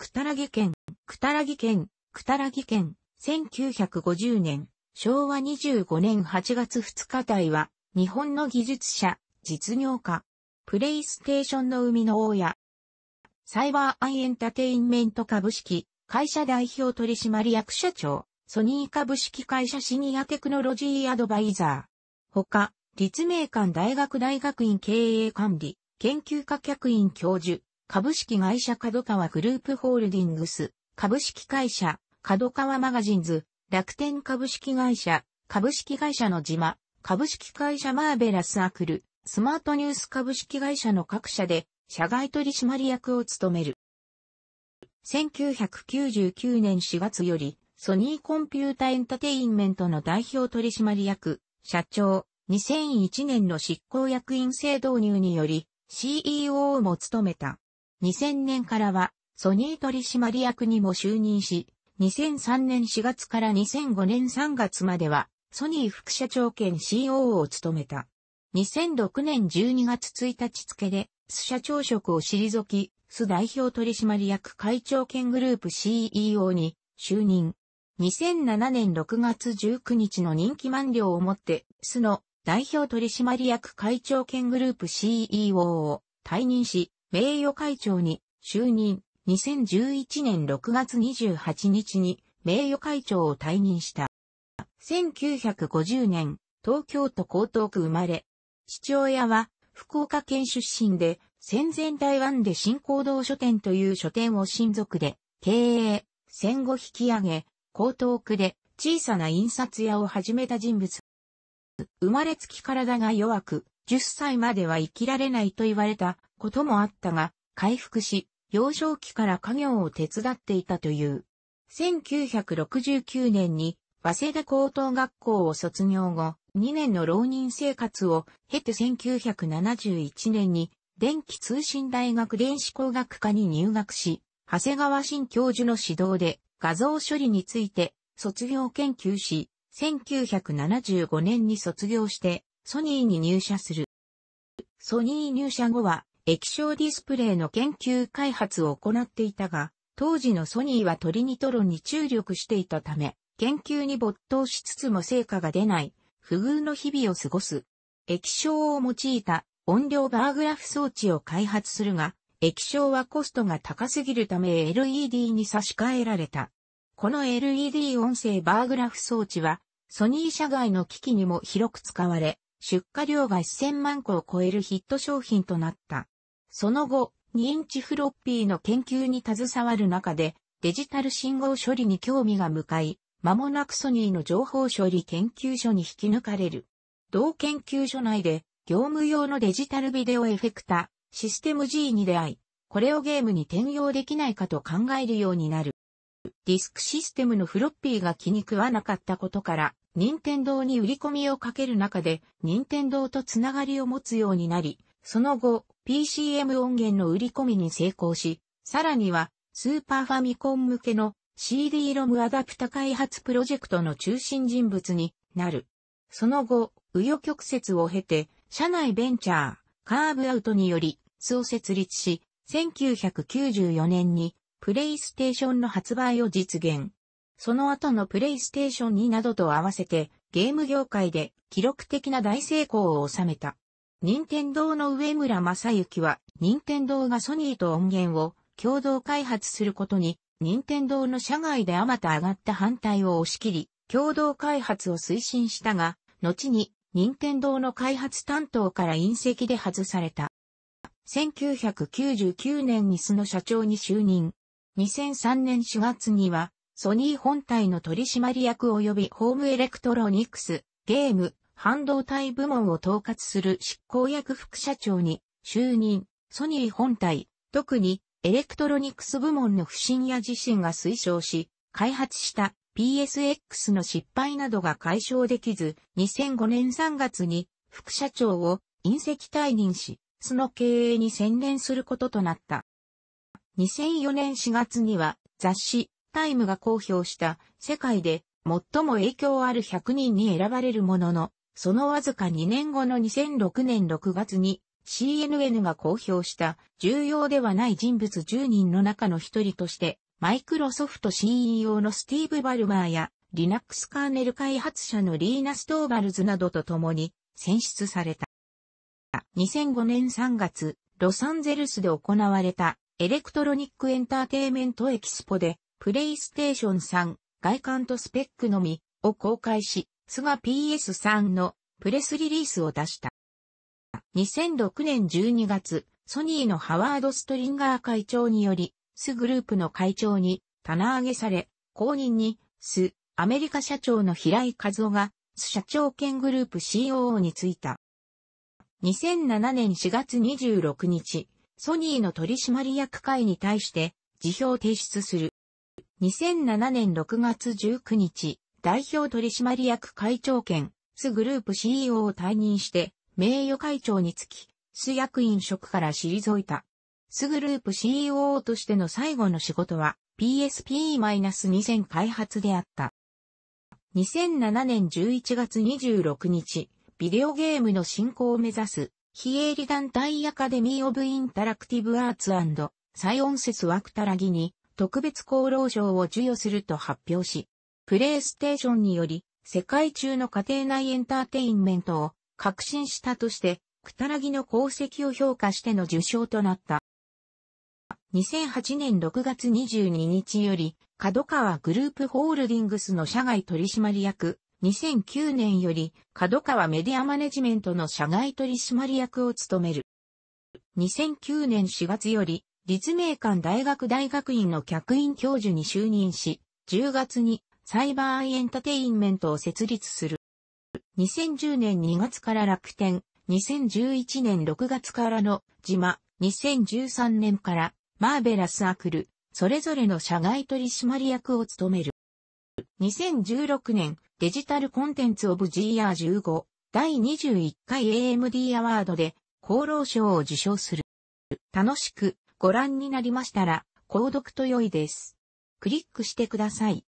くたらぎ県、1950年、昭和25年8月2日台は、日本の技術者、実業家、プレイステーションの生みの親、サイバーアイエンタテインメント株式会社代表取締役社長、ソニー株式会社シニアテクノロジーアドバイザー。他、立命館大学大学院経営管理、研究科客員教授、株式会社角川グループホールディングス、株式会社、角川マガジンズ、楽天株式会社の島、株式会社マーベラスアクル、スマートニュース株式会社の各社で、社外取締役を務める。1999年4月より、ソニーコンピュータエンタテインメントの代表取締役、社長、2001年の執行役員制導入により、CEO も務めた。2000年からは、ソニー取締役にも就任し、2003年4月から2005年3月までは、ソニー副社長兼 COO を務めた。2006年12月1日付で、ス社長職を退き、ス代表取締役会長兼グループ CEO に就任。2007年6月19日の任期満了をもって、スの代表取締役会長兼グループ CEO を退任し、名誉会長に就任。2011年6月28日に名誉会長を退任した。1950年、東京都江東区生まれ。父親は福岡県出身で、戦前台湾で新興堂書店という書店を親族で経営、戦後引き上げ、江東区で小さな印刷屋を始めた人物。生まれつき体が弱く、10歳までは生きられないと言われたこともあったが、回復し、幼少期から家業を手伝っていたという。1969年に、早稲田高等学校を卒業後、2年の浪人生活を経て1971年に、電気通信大学電子工学科に入学し、長谷川慎教授の指導で画像処理について卒業研究し、1975年に卒業してソニーに入社する。ソニー入社後は液晶ディスプレイの研究開発を行っていたが、当時のソニーはトリニトロンに注力していたため、研究に没頭しつつも成果が出ない、不遇の日々を過ごす。液晶を用いた音量バーグラフ装置を開発するが、液晶はコストが高すぎるため LED に差し替えられた。この LED 音声バーグラフ装置は、ソニー社外の機器にも広く使われ、出荷量が1000万個を超えるヒット商品となった。その後、2インチフロッピーの研究に携わる中で、デジタル信号処理に興味が向かい、間もなくソニーの情報処理研究所に引き抜かれる。同研究所内で、業務用のデジタルビデオエフェクター、システム G に出会い、これをゲームに転用できないかと考えるようになる。ディスクシステムのフロッピーが気に食わなかったことから、任天堂に売り込みをかける中で、任天堂とつながりを持つようになり、その後、PCM 音源の売り込みに成功し、さらには、スーパーファミコン向けの CD-ROM アダプタ開発プロジェクトの中心人物になる。その後、紆余曲折を経て、社内ベンチャー、カーブアウトにより、スを設立し、1994年にプレイステーションの発売を実現。その後のプレイステーション2などと合わせてゲーム業界で記録的な大成功を収めた。任天堂の上村正幸は、任天堂がソニーと音源を共同開発することに、任天堂の社外であまた上がった反対を押し切り、共同開発を推進したが、後に任天堂の開発担当から隕石で外された。1999年にスの社長に就任。2003年4月には、ソニー本体の取締役及びホームエレクトロニクス、ゲーム、半導体部門を統括する執行役副社長に就任。ソニー本体、特にエレクトロニクス部門の不振や自身が推奨し、開発した PSX の失敗などが解消できず、2005年3月に副社長を隕石退任し、スの経営に専念することとなった。2004年4月には雑誌タイムが公表した世界で最も影響ある100人に選ばれるものの、そのわずか2年後の2006年6月に CNN が公表した重要ではない人物10人の中の一人として、マイクロソフト CEO のスティーブ・バルマーや、Linux カーネル開発者のリーナ・ストーバルズなどと共に選出された。2005年3月、ロサンゼルスで行われたエレクトロニックエンターテイメントエキスポで、プレイステーション3外観とスペックのみを公開し、すが PS3 のプレスリリースを出した。2006年12月、ソニーのハワード・ストリンガー会長により、スグループの会長に棚上げされ、後任にスアメリカ社長の平井和夫がス社長兼グループ COO に就いた。2007年4月26日、ソニーの取締役会に対して辞表を提出する。2007年6月19日、代表取締役会長兼、スグループ CEO を退任して、名誉会長につき、ス役員職から退いた。スグループ CEO としての最後の仕事は、PSP-2000 開発であった。2007年11月26日、ビデオゲームの振興を目指す、非営利団体アカデミー・オブ・インタラクティブ・アーツ&サイオンセス・ワクタラギに、特別功労賞を授与すると発表し、プレイステーションにより世界中の家庭内エンターテインメントを革新したとして、クタラギの功績を評価しての受賞となった。2008年6月22日より、角川グループホールディングスの社外取締役、2009年より、角川メディアマネジメントの社外取締役を務める。2009年4月より、立命館大学大学院の客員教授に就任し、10月にサイバーエンタテインメントを設立する。2010年2月から楽天、2011年6月からのジマ、2013年からマーベラスアクル、それぞれの社外取締役を務める。2016年デジタルコンテンツオブジーヤー15第21回 AMD アワードで功労賞を受賞する。楽しくご覧になりましたら、購読と良いです。クリックしてください。